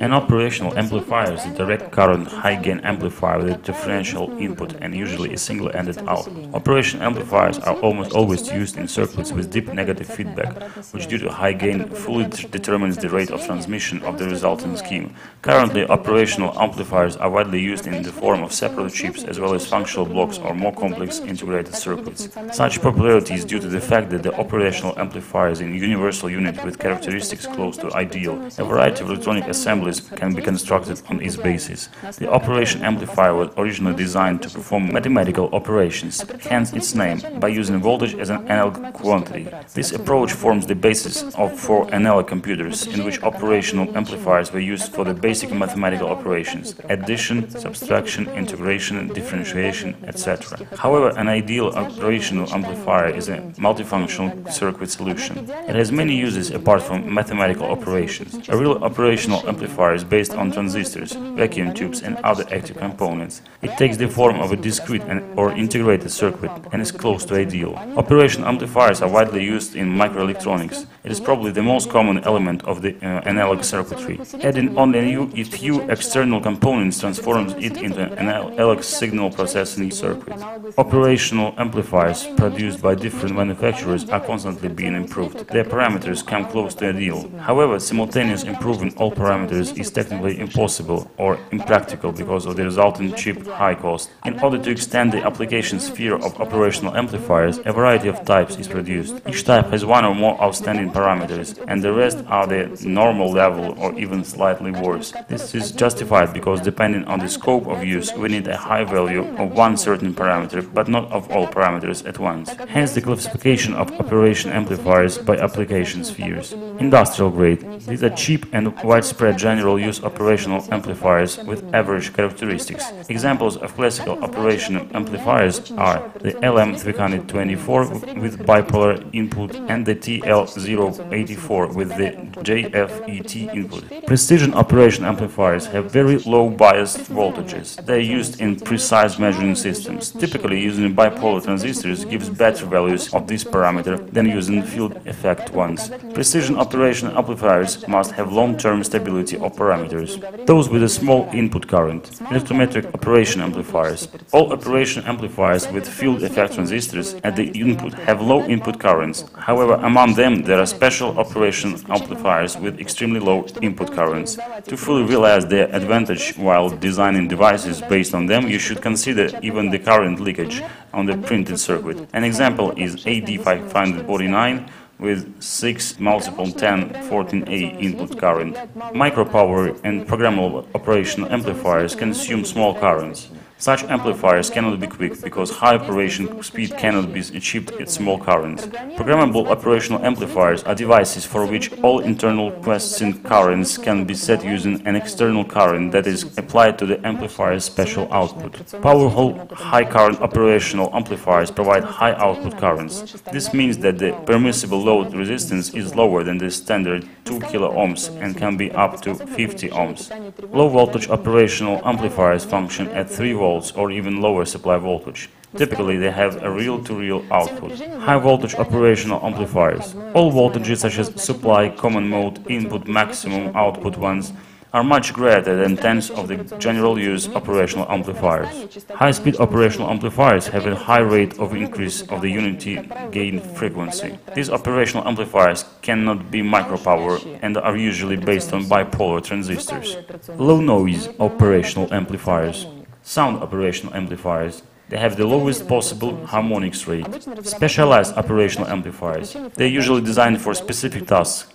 An operational amplifier is a direct current high-gain amplifier with a differential input and usually a single-ended output. Operational amplifiers are almost always used in circuits with deep negative feedback, which due to high gain fully determines the rate of transmission of the resulting scheme. Currently, operational amplifiers are widely used in the form of separate chips as well as functional blocks or more complex integrated circuits. Such popularity is due to the fact that the operational amplifier is a universal unit with characteristics close to ideal. A variety of electronic assemblies can be constructed on its basis. The operation amplifier was originally designed to perform mathematical operations, hence its name, by using voltage as an analog quantity. This approach forms the basis of four analog computers, in which operational amplifiers were used for the basic mathematical operations: addition, subtraction, integration, differentiation, etc. However, an ideal operational amplifier is a multifunctional circuit solution. It has many uses apart from mathematical operations. A real operational amplifier is based on transistors, vacuum tubes and other active components. It takes the form of a discrete or integrated circuit and is close to ideal. Operational amplifiers are widely used in microelectronics. It is probably the most common element of the analog circuitry. Adding only a few external components transforms it into an analog signal processing circuit. Operational amplifiers produced by different manufacturers are constantly being improved. Their parameters come close to ideal. However, simultaneous improving all parameters is technically impossible or impractical because of the resulting cheap high cost. In order to extend the application sphere of operational amplifiers, a variety of types is produced. Each type has one or more outstanding parameters, and the rest are the normal level or even slightly worse. This is justified because depending on the scope of use, we need a high value of one certain parameter, but not of all parameters at once. Hence the classification of operation amplifiers by application spheres. Industrial grade. These are cheap and widespread general use operational amplifiers with average characteristics. Examples of classical operational amplifiers are the LM324 with bipolar input and the TL084 with the JFET input. Precision operation amplifiers have very low biased voltages. They are used in precise measuring systems. Typically, using bipolar transistors gives better values of this parameter than using field effect ones. Precision operation amplifiers must have long-term stability of parameters. Those with a small input current. Electrometric operation amplifiers. All operation amplifiers with field effect transistors at the input have low input currents. However, among them there are special operation amplifiers with extremely low input currents. To fully realize their advantage while designing devices based on them, you should consider even the current leakage on the printed circuit. An example is AD549 with 6 multiple 10 14A input current. Micropower and programmable operational amplifiers consume small currents. Such amplifiers cannot be quick because high operation speed cannot be achieved at small currents. Programmable operational amplifiers are devices for which all internal quiescent currents can be set using an external current that is applied to the amplifier's special output. Powerful high current operational amplifiers provide high output currents. This means that the permissible load resistance is lower than the standard 2 kilo-ohms and can be up to 50 ohms. Low voltage operational amplifiers function at 3 volts or even lower supply voltage. Typically, they have a reel-to-reel output. High-voltage operational amplifiers. All voltages such as supply, common mode, input, maximum, output ones are much greater than tens of the general-use operational amplifiers. High-speed operational amplifiers have a high rate of increase of the unity gain frequency. These operational amplifiers cannot be micropower and are usually based on bipolar transistors. Low-noise operational amplifiers. Sound operational amplifiers. They have the lowest possible harmonics rate. Specialized operational amplifiers. They are usually designed for specific tasks,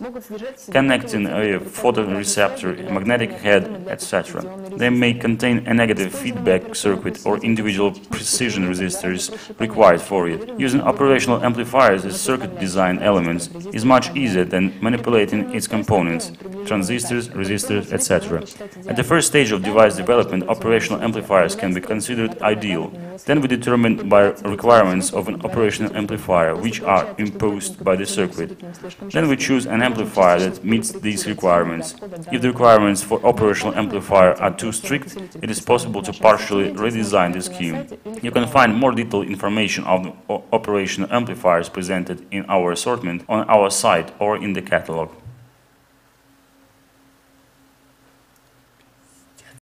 connecting a photoreceptor, a magnetic head, etc. They may contain a negative feedback circuit or individual precision resistors required for it. Using operational amplifiers as circuit design elements is much easier than manipulating its components, transistors, resistors, etc. At the first stage of device development, operational amplifiers can be considered ideal. Then we determine by requirements of an operational amplifier, which are imposed by the circuit. Then we choose an amplifier that meets these requirements. If the requirements for operational amplifier are too strict, it is possible to partially redesign the scheme. You can find more detailed information on operational amplifiers presented in our assortment on our site or in the catalog.